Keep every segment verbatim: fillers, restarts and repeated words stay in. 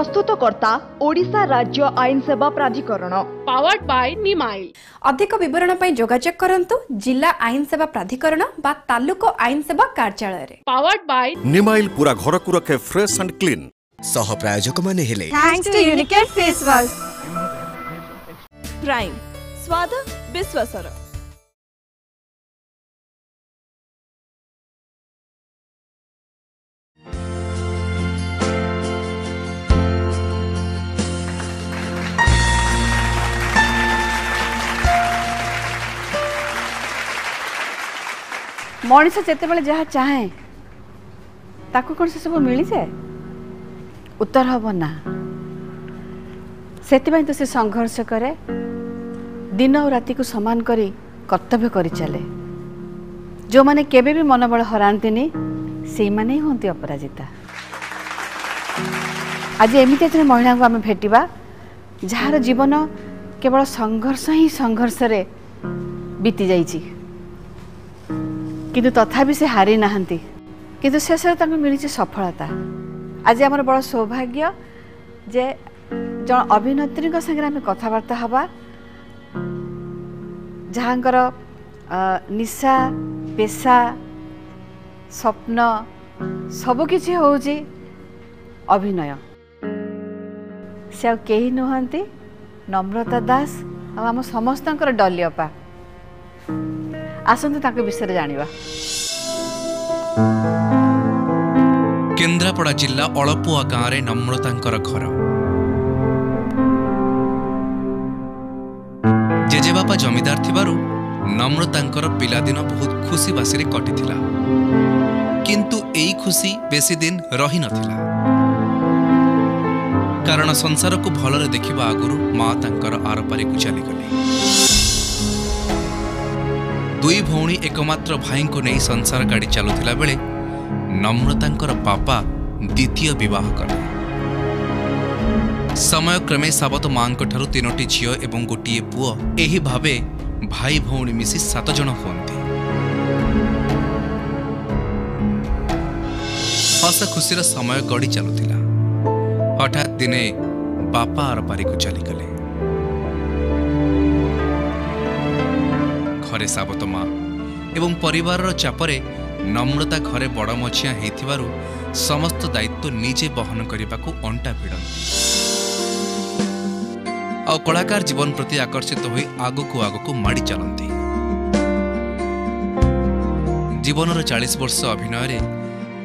प्रस्तुतकर्ता ओडिशा राज्य आईन सेवा प्राधिकरण पावर्ड बाय निमाइल। अधिक विवरण पई जोगाजोग करंतु जिला आईन सेवा प्राधिकरण बा तालुक आईन सेवा कार्यालय रे पावर्ड बाय निमाइल। पूरा घर को रखे फ्रेश एंड क्लीन। सह प्रायोजक माने हेले thanks to Unicare face wash prime स्वाद विश्वासर। मनीष जितेबाला जहाँ चाहे ताकू कौन से सब मिली जाए उत्तर हम ना से तो से संघर्ष करे दिन और राति को समान करी कर्तव्य करी चले। जो माने केबे भी मनोबल हराते से माने हंती अपराजिता। आज एमती जन महिला को आम भेटा जार जीवन केवल संघर्ष ही संघर्ष रे बीती जाइए किंतु तथापि से हारी नहांती किंतु शेष मिली सफलता। आज आमर बड़ सौभाग्य जे जन अभिनेत्री संगे आम कथबार्ता हवा जहाँकर निशा पेशा स्वप्न सबकि हूँ अभिनय से आ कहीं नुहति नम्रता दास आम समस्त डॉली अपा। आसंतु ताके विषय जानिबा। केन्द्रापड़ा जिला अलपुआ गाँव में नम्रतांकर घर। जेजेबापा जमीदार थिबारु नम्रतांकर पिलादिन बहुत खुशी बासी कटिथिला किंतु एई खुशी बेसी दिन रही नथिला कारण संसार को भलरे देखिबा आगुरु माँ तांकर आरपारे को चलीगले। दुई भौणी एकमात्र भाई को नहीं संसार गाड़ी चलुला बेले नम्रतांकर पापा द्वितीय विवाह करले। समय क्रमे सावत माँ ठारू तीनोटी झियो एवं गोटे पुओ एही भावे भाई भौणी मिसी सात जन होंती। हस खुशीर समय गड़ी चलुला हठात दिने बापा आरपारी को चलीगले। घरे सावत माँ एवं परिवार चापरे नम्रता घरे बड़ मछिया होथिबारु समस्त दायित्व निजे बहन करने को अंटा भिड़ती आ कलाकार जीवन प्रति आकर्षित हो आगको आगको माड़ी चलती। जीवन चालीस वर्ष अभिनय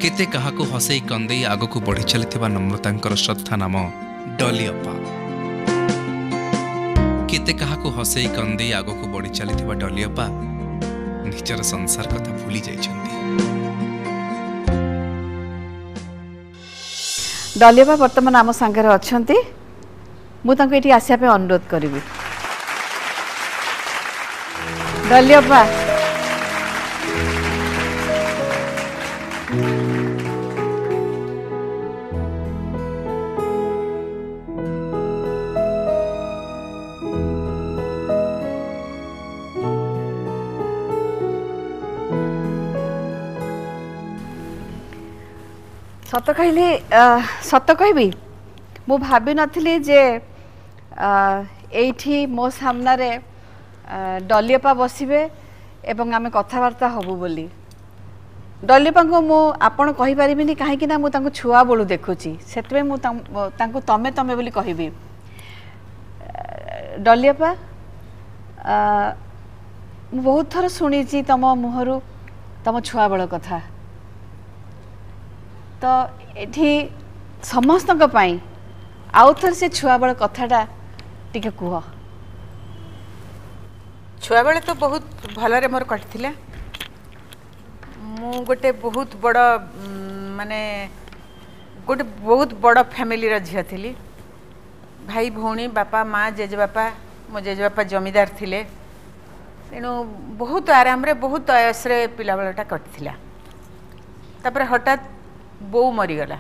केते काहाको हसई कंदई आगको बढ़ी चली नम्रतांकर श्रद्धा नाम डॉली अपा। केते काहाको हसई कंदई आगको बढ़ी चली डॉली अपा निजर संसार कथा भूली जाइछन्ती। डॉली अपा बर्तमान आम संगे अच्छे मुझे आसाप अनुरोध करी। डॉली अपा सत कहले सत कहबी मु भाबी नथिली जे एठी मो सामना रे डॉली अपा बसिबे एवं आमे कथबार्ता हबु बोली। डॉली अपा को मु आपण कहि परिबिनी काहेकि ना मु तांको छुआ बोलू देखुची सेतबे मु तांको तमे तमे बोली कहिबी। डॉली अपा मु बहुत थर सुनीची तम मुहरु तम छुआ बळ कथा तो एठी समस्त आउ थर से छुआ बेल कथाटा टिके कह। छुआ बेले तो बहुत भलरे मोर कटिला मु गोटे बहुत बड़ माने गोटे बहुत बड़ फैमिली रा झिया थिली। भाई भौणी बापा माँ जेजेबापा मो जेजेबापा जमीदार थिले तेणु बहुत आराम रे बहुत आयस रे पिला बेलटा कटिला। तापर हठात बो मरीगला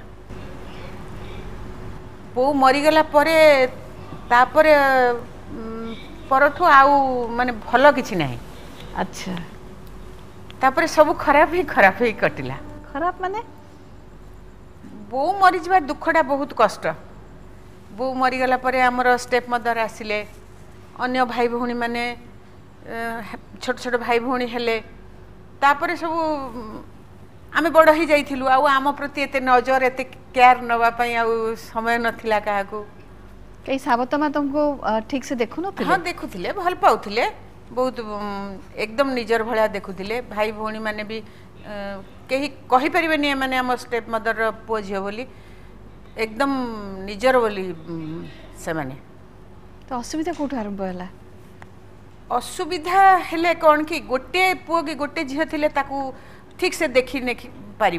बो मरीगला परे तापरे परठू आउ माने भल किछि नाही। अच्छा तापरे सब खराब ही खराब ही कटिला। खराब माने बो मरीजबा दुखटा बहुत कष्ट बो मरीगला पर आमर स्टेप मदर आसिले अन्य भाई भौणी माने छोट छोट भाई भौणी हेले तापर सब आम बड़ हो जाइलु आम प्रति एत नजर एत केयर नापी आ समय नाला क्या कहीं सावतमा तुमको ठीक से देखु न? हाँ देखुले भल पाते बहुत एकदम निजर भाया देखुले भाई भौणी माने भी कहीं कहीपर नहीं मैंने आम स्टेप मदर पुओ झी बोली एकदम निजर बोली से मैंने तो असुविधा कौट आरंभ है असुविधा हेले कौन कि गोटे पुओ कि गोटे झील थी ठीक से देखी नहीं पार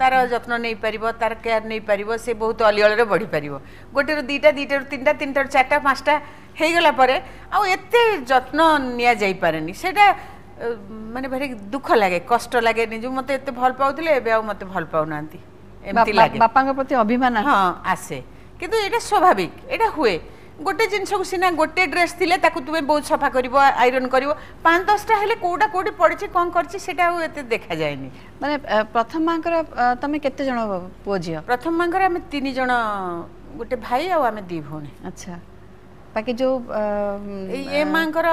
तार जत्न नहीं पार तार केयर नहीं पार से बहुत अलिअल बढ़ी पार गोटे दुईटा दुईटा तीन तीन चार्टा पाँचटा हो गला आते जत्न नि पारे से माने भारी दुख लगे कष्ट लगे निज मत एत भल पाते मत भल पाऊना बापा प्रति अभिमान हाँ आसे किंतु ये स्वाभाविक ये हुए गोटे जिनस को सीना गोटे ड्रेस थिले ताकु तुमे बहुत सफा करिवो आयरन करिवो पाँच दसटा हेले कोडा कोडी पड़छि कोन करछि सेटा ओ एते देखा जायनी माने प्रथम मांकर तमे केते जण पो जियो प्रथम मांकर हम तीन जण गोटे भाई आ हम दी भोने अच्छा बाकी जो ए मांकर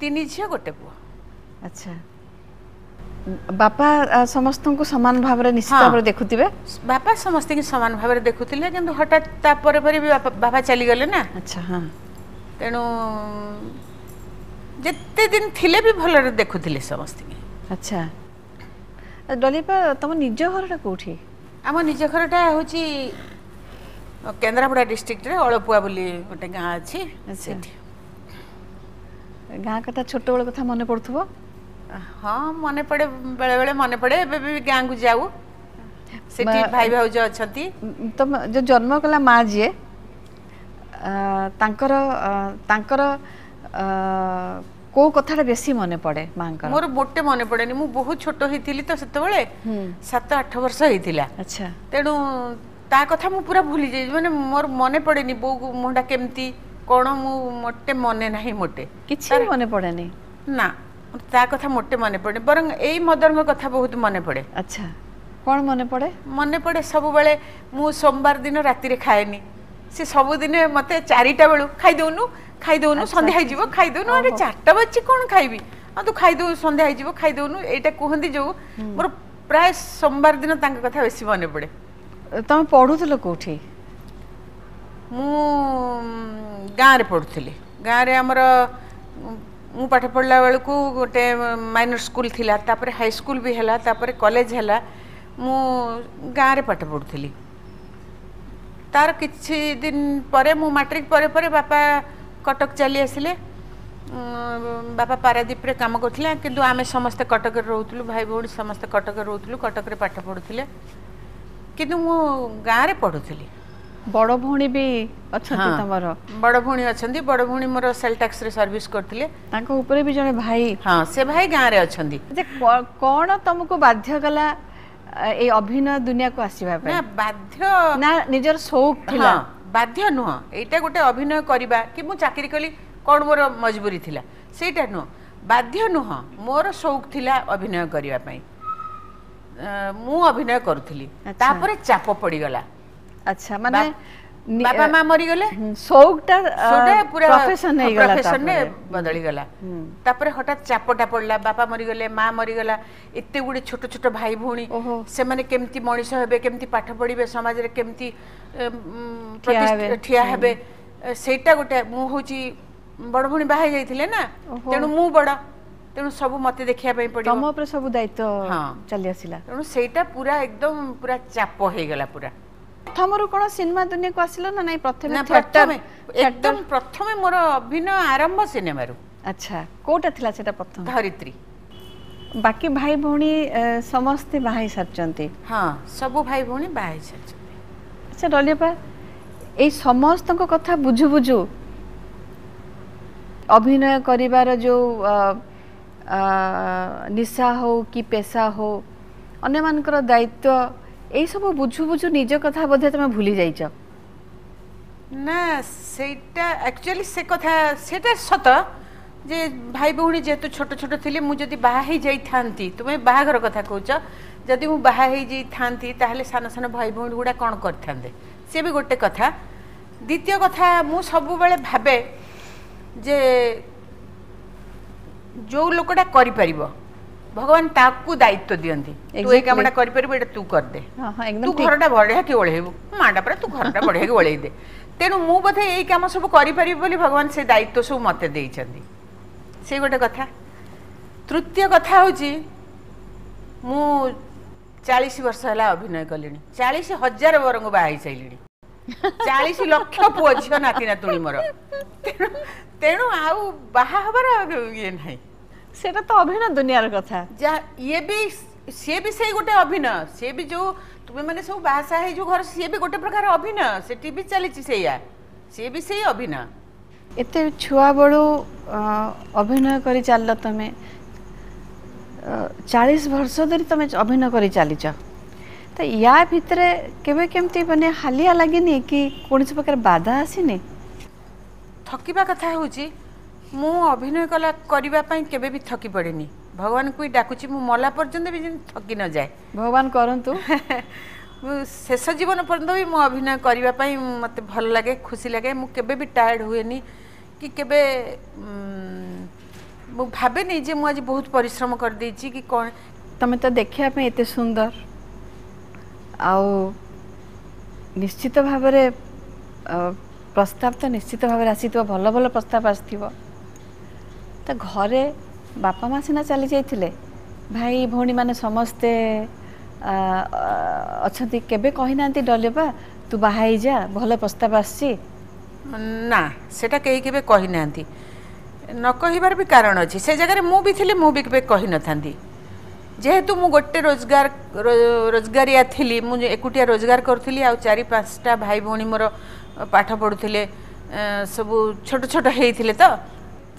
तीन झियो गोटे पो अच्छा बापा समस्त को सामान भाव में निश्चित भाव देखुवे बापा समस्त की सामान भाव में देखुले कि हठात तापर भी बापा, बापा चली गले ना अच्छा हाँ तेणु जिते दिन थिले भी भल देखुले समस्त अच्छा डॉली तुम निज घर कौटी आम निज घरटा हूँ केन्द्रापड़ा डिस्ट्रिक्ट अलपुआ बोली गोटे गाँ अच्छी गाँ कथा छोट बड़ कथा मन पड़ो हाँ मन पड़े बेले बेले मन पड़े एवं गाँव को जाऊ से भाई भाज अच्छा तुम जो जन्म कला माँ जी तांकर तांकर को कथा बेसी मन पड़े माँ का मोर मोटे मन पड़े मु बहुत छोट होती तो से सात आठ वर्ष होता अच्छा तेणु ता कथा मु पूरा भूली जाए मैंने मोर मन पड़े बो मुहटा केमती कौन मु मोटे मन ना मोटे कि मन पड़े ना ता कथा मोटे मन पड़े बर यही मदर कथा बहुत मन पड़े अच्छा कौन मन पड़े मन पड़े सब बेले मु सोमवार दिन राति खाएनी सी सबुदिन मत चारिटा बेलू खाईदौनु खाईदौनु सन्ध्या खाईदौनु अरे चारटा बच्चे कौन खाइबी हाँ तू खाईदे सन्ध्या खाईदौनु एटा कहते जो मोर प्राय सोमवार दिन तांका कथा बेसी मन पड़े तुम पढ़ुल कौटी मु गाँव पढ़ुली गाँव आमर मु पाठ पढ़ला बेलू गोटे माइनर स्कूल थिला तापरे हाई स्कूल भी हैला तापरे कॉलेज हैला मु गाँव रे पाठ पढ़ुली तार किछि दिन परे मु मैट्रिक परे परे बापा कटक चली आसिले बापा पारादीप रे काम करथिला किंतु आमे समस्त कटक रे रहउतलु भाई बहन समस्त कटक रे रहउतलु कटक रे पाठ पढ़ुले किंतु मु गाँव रे पढ़ुली बड़ भौणी भी अच्छा तमर बड़ भौणी अच्छा बड़ भौणी मोर सेल टैक्स रे सर्विस करथिले तांको ऊपर भी जने भाई हां से भाई गां रे अच्छा जे कोन तुमको बाध्य कला ए अभिनय दुनिया को आसीबा पे ना बाध्य ना निजर शौक थिला बाध्य न एटा गोटे अभिनय करबा कि मु चाकरी कली कोन मोर मजबूरी थिला सेटा न बाध्य न मोर शौक थिला अभिनय करबा पई मु अभिनय करथिली तापर चाप पड़ी गला अच्छा माने बापा मां मरी गले शौकटा शौकटा पूरा प्रोफेशन हे गला प्रोफेशन ने बदली गला तापर हटात चापटा पड़ला बापा मरी गले मां मरी गला इत्ते गुडी छोट छोट भाई भौणी से माने केमती मनीष हेबे केमती पाठ पढिबे समाज रे केमती प्रतिष्ठिया हेबे सेटा गोटे मु होची बड़ भौणी बाहे जाइथिले ना तेनु मु बड़ा तेनु सब मते देखिया पई पड़ियो तम ऊपर सब दायित्व चली आसीला तेनु सेटा पूरा एकदम पूरा चाप हे गला पूरा प्रथमरु कोन सिनेमा दुनिया को आसिलो ना नहीं प्रथमे थिएटर एकदम प्रथमे मोर अभिनय आरंभ सिनेमा रु अच्छा कोटा थिला सेटा प्रथम धरित्री बाकी भाई भौणी समस्त बाहे सरचंती हां सब भाई भौणी बाहे सरचंती अच्छा डॉली आपा ए समस्त को कथा बुझु बुझु अभिनय करिवार जो निशा हो कि पेशा हो अन्य मानकर दायित्व ए सब बुझु बुझु निज कथा बोधे तुम भूली जाइछ ना सेटा एक्चुअली से कथा सेटा सत जे भाई बहणी जेतु छोट छोट थिले मु जदी बाहा हे जाई थांती तुमे बाहा घर कथा कहूछ जदी मु बाहा हे जाई थांती ताहले सान सान भाई बहणी गुडा कोन करथांदे से भी गोटे कथा द्वितीय कथा मु सब बेले भावे जे जो लोकटा करि परिबो भगवान ताकू दायित्व दियंती तू ए कामटा करि परिबो एटा तू कर दे। हां हां एकदम तू घरटा बढिया कि ओळेबो माडा पर तू घरटा बढिया कि ओळेई दे तेनु मु बथे ए काम सब करि परिबो बोली भगवान से दायित्व सब मते देइचंदी से गोटे कथा। तृतीय कथा होची मु चालीस वर्ष होला अभिनय कलिनी चालीस हजार बरंगो बाहाई सैलिनी चालीस लाख पुओ झियो नाती नातुणी मोर तेणु आउ बाहा हबार ये नाही सेटा तो अभिनय दुनियार कथा जा ये भी से भी से गोटे अभिनय से भी जो तुमे माने सब भाषा है जो घर से भी गोटे प्रकार अभिनय से टीवी चलीची सेया से भी से अभिनय एते छुआ बडो अभिनय करी चालला तमे चालीस वर्ष धरि तमे अभिनय करी चालीचा तो या भितरे केबे केमती माने हालिया लागेनी कि कोनसे प्रकार बाधा आसीनी थकिबा कथा होची मु अभिनय कला करबा पई केबे भी थकी पड़ेनी भगवान कोई डाकुची मु मला पर्यंत भी थकी न जाय भगवान करंतु मु शेष जीवन पर्यंत भी मु अभिनय करबा पई मते भल लागे खुशी लागे मु केबे भी टायर्ड होएनी कि केबे मु भाबे नै जे मु आज बहुत परिश्रम कर देची कि कोन तमे तो देखिया पई एते सुंदर आउ निश्चित भाव प्रस्ताव तो निश्चित भाव आसी भल भल प्रस्ताव आसी तो घरे बापा माँ सीना चली जाइए भाई भौणी माने समस्ते अच्छा केबे कही ना डॉली बा तू बाहाई जा भल प्रस्ताव आसी ना सेटा कहीं के कही ना न कहिबार भी कारण अच्छे से जगह मुझे थी मुझे कही न था जेहेतु मु गोटे रोजगार रो, रोजगारिया थी मुझे एकुटिया रोजगार करी आ चार पाँचटा भाई भौणी मोर पाठ पढ़ुले सब छोट छोट होते तो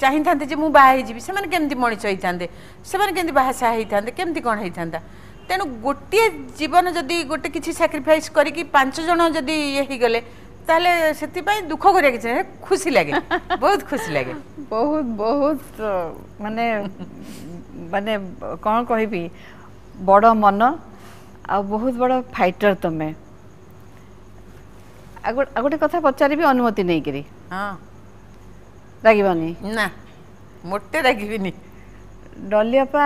चाही था मु बाजी से मनीष होते से बासा होते केमती कौन होता तेणु गोटे जीवन जदि गोटे किसी साक्रिफाइस करके पांच जन जदि ये हो गले से दुख कर खुशी लगे बहुत खुशी लगे बहुत बहुत माने माने कौन कहि बड़ मन आ बहुत बड़ फाइटर तुम्हें गोटे कथा पचार भी अनुमति नहीं करी हाँ रागिबानी ना मोटे रागिबिनी डॉली आपा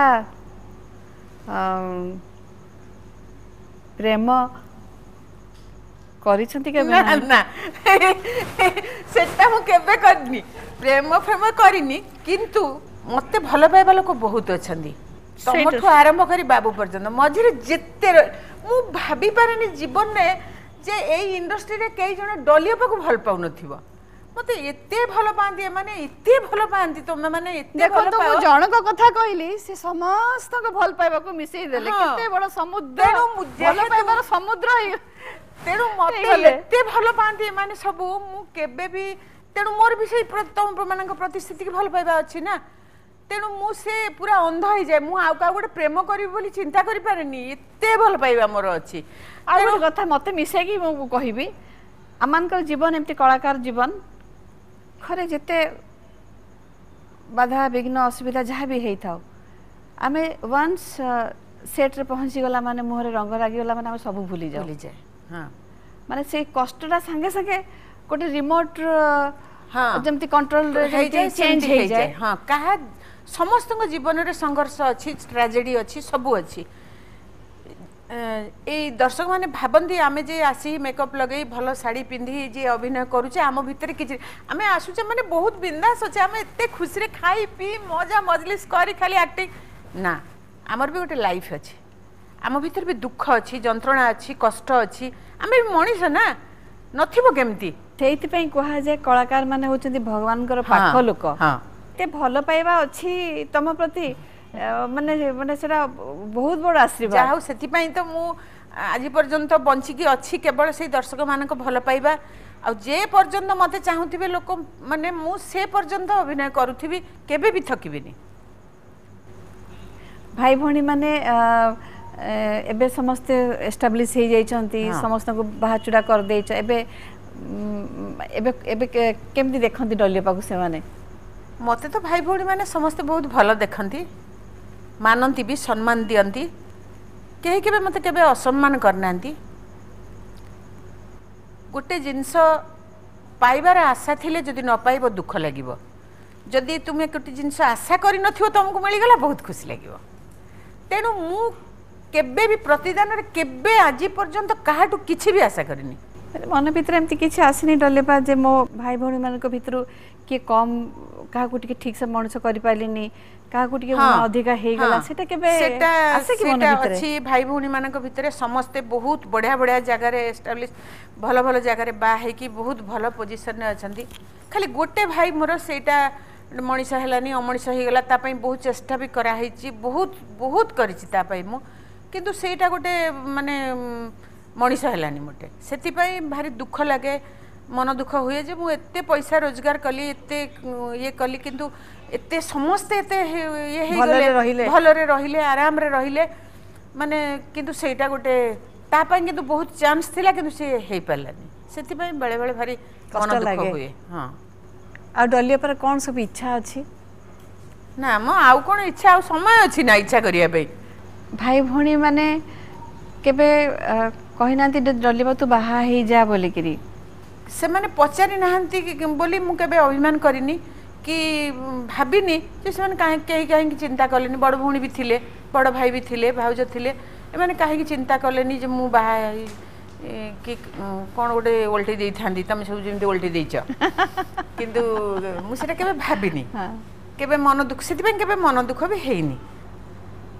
प्रेम करिसंती के ना ना सेटा मु केबे करनी प्रेम प्रेम करिनी किंतु मते भल पाइबा लोक बहुत अच्छा तुमठू आरंभ कर बाबू पर्यटन मझे जिते मु भाभी पारेनी जीवन में जे एई इंडस्ट्री रे कई जन डॉली आपा को भल पाउन थिबो मते एते भल पांती माने एते भल पांती तो माने एते भल तो जणक कथा कहली से समस्त को भल पाइबा को मिसै देले केते बड़ समुद्र भल पाइबा समुद्र तेणु मतलब एते भल पांती माने सब मु केबे भी तेणु मोर भी से प्रथम प्रमाणक प्रतिस्थिति के भल पाइबा अछि ना तेणु मु से पूरा अंध हो जाए मु आउ का गोटे प्रेम करी बोली चिंता करी पारेनी एते भल पाइबा मोर अछि आ गोटे कथा मते मिसै कि मु कहबी आमान का जीवन एमती कलाकार जीवन खरे जिते बाधा विघ्न असुविधा जहाँ भी होता आम वन्स सेट्रे पहुँची गला माने मुहर रंग लगिगला माने आम सब भूली जाऊ भूली जाए हाँ माने से कष्टा सांगे सांगे गोटे रिमोट हाँ जमती कंट्रोल चेंज हो जाए हाँ क्या समस्त जीवन रे संघर्ष अच्छी ट्रेजेडी अच्छी सबू अच्छी ए दर्शक माने भाबंती आमे जे आसी मेकअप लगे भलो साड़ी पिंधी जे अभिनय करूचे आम भितर किछि आमे आसुचे माने बहुत बिंदास अच्छे आमे एते खुशी रे खाई पी मजा मजलिस करी खाली एक्टिंग ना आमर भी गोटे लाइफ अच्छे आम भितर भी दुख अच्छी जंत्रणा अच्छी कष्ट अच्छी आमे मनीष ना नथिबो केमती सेहिति पई कहा जे कलाकार माने होचेंती भगवान कर पाख लोक हां ते भलो पाइबा अच्छी तम प्रति माने माने सेटा बहुत बड़ आशीर्वाद जाऊ से तो मु आज पर्यंत बंचिकी अच्छी केवल से दर्शक मानक भल पाइबा आ जे पर्यंत मते चाहूथिबे लोक माने मु से पर्यंत अभिनय करूथिबी केबे भी थकिबिनी। भाई भणी माने एबे समस्त एस्टाब्लिश हे जाइचंती समस्त को बाहाचुडा कर देइछ एबे एबे एबे केमती देखंती डॉली आपा को से माने मते तो भाई भणी माने समस्त बहुत भल देखंती मानती भी सम्मान दियंती कहीं के मत के असम्मान करना गोटे जिनस पाइबार आशा थिले जदि न पाइबो दुख लागिबो, जदि तुमे कोटी जिंस आशा करि नथियो तुमको मिलिगला बहुत खुशी लागिबो। तेनु मु केबे भी प्रतिदान रे केबे आजि पर्यंत काहाटू किछि भी आशा करिनि। मन भीतर एमती किछि आसिनि डलेबा जे मो भाई भौणी मानक भीतरु के कम काहाकू टिके ठीक से मनुष्य करि पालिनि, काहाकू टिके अधिका हेगला, सेटा केबे आसे कि मन भीतर अछि। भाई भौणी मानक भीतर समस्त बहुत बढ़िया बढ़िया जगह रे एस्टैब्लिश भलो भलो जगह रे बा हे कि बहुत भलो पोजीशन रे अछंती। खाली गोटे भाई मोर सेटा मनीष हेलानी अमनीष हो गला, तापाई बहुत चेष्टा भी कराई, बहुत बहुत करपाई मु किंतु सेटा गोटे माने मनीष हेलानी मोटे, से भारी दुख लगे, मन दुख हुए जे मु एते पैसा रोजगार कली, एते ये कली, किंतु एते समस्ते एते ये हे गले भल रे रहिले, आराम रे रहिले माने, किंतु सेटा गोटे तापाई किंतु बहुत चांस थिला किंतु से हे पालानी, सेतिपाई बेले बेले भारी मन दुख हुए। हां आ डलिया पर कौन सब इच्छा अच्छी ना मो आउ कोन इच्छा आउ समय अच्छी ना इच्छा करिया बे। भाई भौणी माने केबे कहिनांती डलिया तू बाहा हे जा बोले करी से माने पचारि नाहंती कि बोली मु केबे अभिमान करिनी कि भाबिनी जे से माने काहे केही काहे की चिंता करलेनी। बड़ भौणी भी थिले, बड़ भाई भी थिले, भाउज थिले, ए माने काहे की चिंता करलेनी जे मु बाहा कि कौन गोटे ओल्टी दे था तुम सब जमी ओल्टी देच किंतु मुझे केवे भाविनी केवे मन दुख से केवे मन दुख भी हेनी।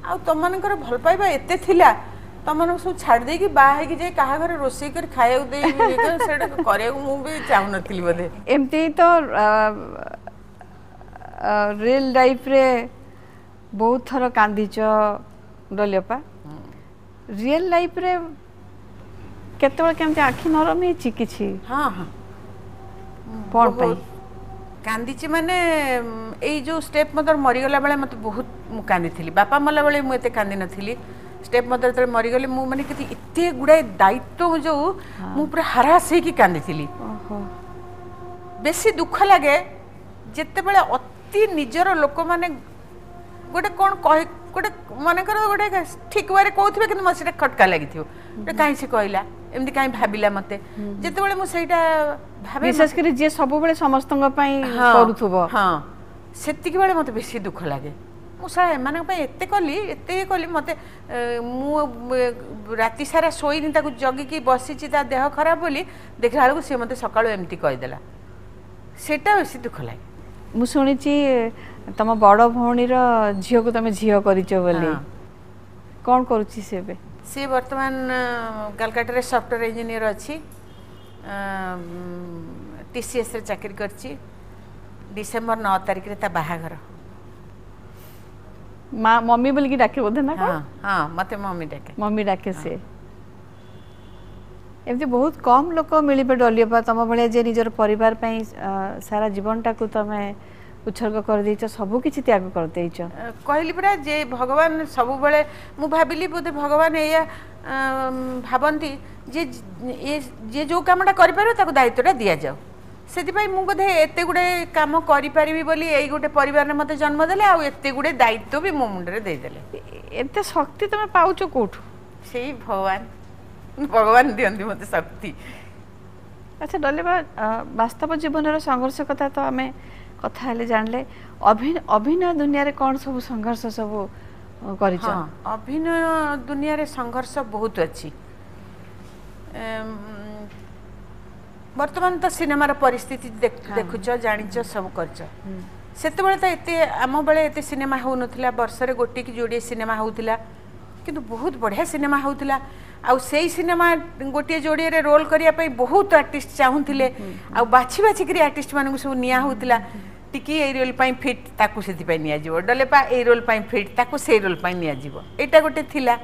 आ तुम मान भल पाइबा एते थिला तुम मन सब छाड़ दे कि बाहा कि जे कहा घर रोसई कर खाया दे सेटा करे मु भी चाहू नथिली बदे। एमते तो रियल लाइफ रे बहुत थरो कांदीच डलियापा, रियल लाइफ रे केते बड़ केमते आखी नरम हे छि किछि? हां हां पर पई कांदी छि माने एई जो स्टेप मदर मरि गला बेले मते बहुत मु कांदी थिली, बापा मला बेले मु एते कांदी न थिली, स्टेप मदर त मरि गले मु माने किति इते गुडा दायित्व जो मु पूरा हरास हे कि कांदी थिली। ओहो बेसी दुख लागे जते बेले अति निजर लोक माने गोटे कोन कह गोटे मन कर गोटे ठीक बारे कहते कि मत खटका लगी कहीं से कहला एमती कहीं भाविला मत जिते बड़े मुझा भावे विशेषकर जी सब समस्त करूब हाँ से बेले मत बेस दुख लगे मुझा एम एत कली एत कली मत मु राति सारा शोनी जगिकी बसी देह खराब बोली देखला बेलू सी मत सका एमती कहीदेला सेटा बेस दुख लगे। मु शुणी तुम बड़ भौणीर झील को तुम झील करवर्तमान कलकाटा सॉफ्टवेयर इंजीनियर अच्छी टीसीएस रे चाकरी करछि। डिसेंबर नौ तारिख रे ता बाहाघर माँ मम्मी बोल की डाके बोधे ना। हाँ हाँ मत मम्मी डाके मम्मी डाके से एमती बहुत कम लोक मिले डलियापा तुम भाया जे निजर परिवार पई सारा जीवन टाक तुम उत्सर्ग करदेच सब किछि त्याग करदेच कहली परा जे भगवान सब बेले मु भाबिली बोधे भगवान एया भाबंती जे जे जो कामटा करि पारो ताको दायित्वटा दिया जाओ, सेति पई मु बोधे एते गुडे काम करि परिबी बोली एई गुडे परिवार ने मते जन्म देले आ एते गुडे दायित्व भी मो मुंडरे देई देले। एते शक्ति तमे पाउचो कोठु? सेई भगवान भगवान दियंती मते शक्ति। अच्छा डलेबा वास्तव जीवन रो संघर्ष कथा तो आमे कथा हेले जानले, अभिनय दुनिया रे कौन सब संघर्ष सब करिछ? हां अभिनय दुनिया रे संघर्ष बहुत अछि। वर्तमान तो सिनेमा रे परिस्थिति देखुछ जानिछ सब करछ, सेते बेले तो एते आम बेले एते सिनेमा हो नथिला, वर्ष रे गोटी की जोडी सिनेमा होउथिला किंतु बहुत बढ़िया सिनेमा होउथिला। आ सेई सिनेमा गोटे जोड़ी रे रोल करिया पई बहुत आर्टिस्ट चाहुथिले, आ बाछि बाछि करी आर्टिस्ट मानकु सब निया होउथिला टिकी ए रोल पई फिट ताकु सेति पई निया जीव, डलेपा ए रोल पई फिट ताकु सेई रोल पई निया जीव, एटा गोटे थिला।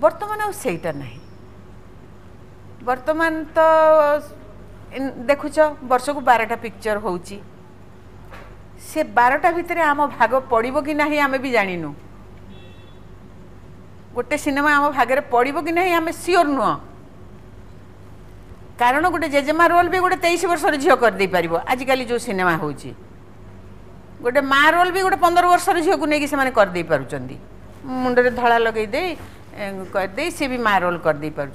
वर्तमान आ सेईटा नाही, वर्तमान तो देखुछ वर्ष को बारटा पिक्चर होउची, से बारटा भीतर आम भाग पड़िबो कि नाही आमे भी जानिनु, गोटे सिनेमा आम भागरे पड़ो कि नहीं आम सियोर नुह, कारण गोटे जेजेमा रोल भी गोटे तेईस वर्ष झील करदे पार आजिकल जो सिनेमा होची, गोटे माँ रोल भी गोटे पंदर वर्ष झील को लेकिन से करदे पार मुंडे धड़ा लगे करदे सी भी माँ रोल करदे पार।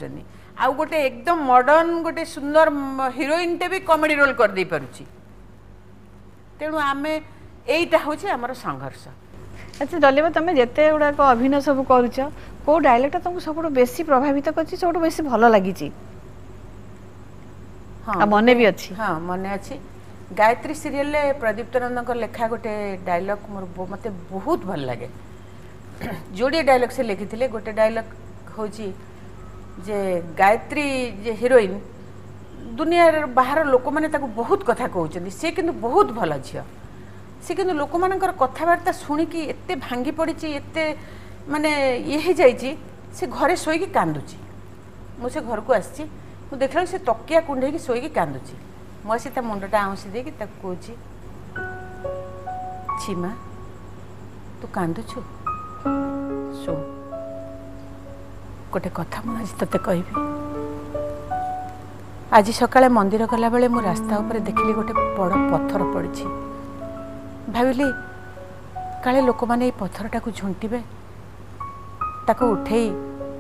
आउ गोटे एकदम मॉडर्न गोटे सुंदर हीरोइन ते भी कॉमेडी रोल कर दे पारुची तेणु आम एटा हूँ आमर संघर्ष। अच्छा डॉली बा तुम जिते गुड़ाक अभिनय सब करुच कौ डायलगटा तुमको सबुठ बेसी प्रभावित करछि सबुठ बेसी भल लागिछि? हाँ मन भी अच्छी। हाँ मन अच्छी गायत्री सीरियल प्रदीप्तानंद लेखा गोटे डायलग मोर मत बहुत भल लगे जोड़े डायलग से लिखी थे। गोटे डायलग हूँ जे गायत्री जे हीरोइन दुनिया बाहर लोक मैंने बहुत कथा कहते सी कि बहुत भल झी सी कि लोक मान कथबार्ता शुणिकी एत भांगी पड़ी एत मानने ये से घरे शोक कांदुची मुझे घर को आसी देखा से तकिया कुंडे शोक कांदुची मुझे ता मुंडा आँसी दे छीमा तू कांदुचु सो गोटे कथा मुझे ते कह आज सकाले मंदिर गला बेले मो रास्ता उपर देखिली गोटे बड़ पत्थर पड़ी भाविली काले लोक मैंने पत्थरटा को झुंटीबे ताको उठेई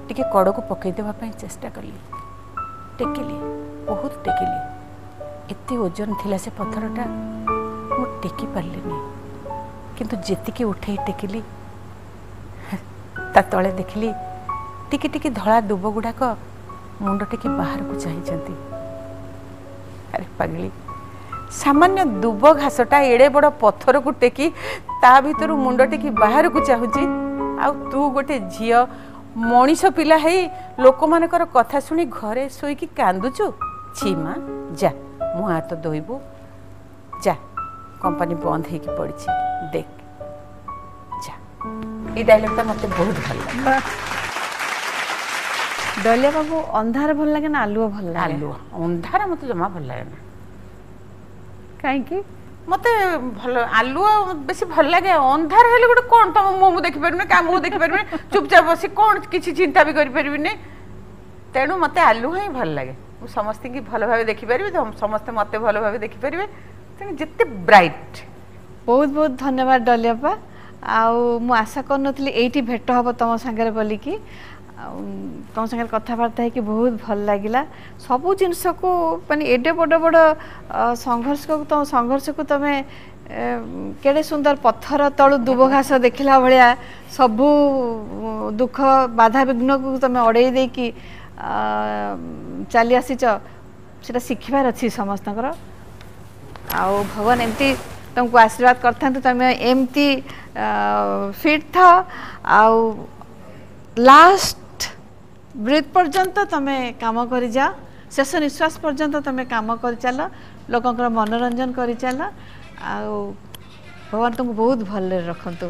टिके कड़ को पकईदेवा पाई चेष्टा कली टेकिली बहुत टेकिली एत ओजन थिला से पत्थरटा मु टेकी पारलिनी किंतु जेतिके उठेई टेकिली ता तले देखली टिके टिके धड़ा दुब गुड़ाक मुंड टेकी बाहर को चाहिए। अरे पगली सामान्य दुब घासटा एड़े बड़ पत्थर को टेकी ता भीतर मुंड टेकी बाहर को चाहूची आ तू गोटे झियो मनीष पिला है लोक मान कथा शुणी घरे शोक कांदुचु छी माँ जा मुँह हाथ धोबू जा कंपानी बंद हो पड़ी देख जा ये डायलॉग मत बहुत भल लगे। डॉली बाबू अंधार भल लगे ना आलुआ भल लगे? आलुआ अंधार मत जमा भल लगे ना कहीं मत भल आलुआ बेस भल लगे अंधार हेल्ले गोटे कौन तुम मुँह मुझे देखी पारे क्या मुँह देखी पारे चुपचाप बस कौन किसी चिंता भी करें तेणु मत आलुआ ही भल लगे समस्त की भल भाव देखिपारे समस्ते मत भल भाव देखिपारे तेनाली जिते ब्राइट। बहुत बहुत धन्यवाद डॉली आपा आशा करी ये भेट हम तुम सागर बोलिकी तुम सागर कथबार्ता है कि बहुत भल लगिला सब जिनस को मानी एडे बड़ बड़ संघर्ष को तुम संघर्ष को तुम केड़े सुंदर पत्थर तलु दुब घास देखला भाया सबू दुख बाधा विघ्न को तुम अड़े दे कि चली आसीच से शिखबार अच्छी समस्त भगवान एमती तुमको आशीर्वाद करता तुम एमती फिट था आउ लास्ट ब्रीथ पर्यंत तुमे काम करी जा शेष निश्वास पर्यंत तुम काम करी चल लोक मनोरंजन करी चल आउ भगवान तुमको बहुत भल रखंतु।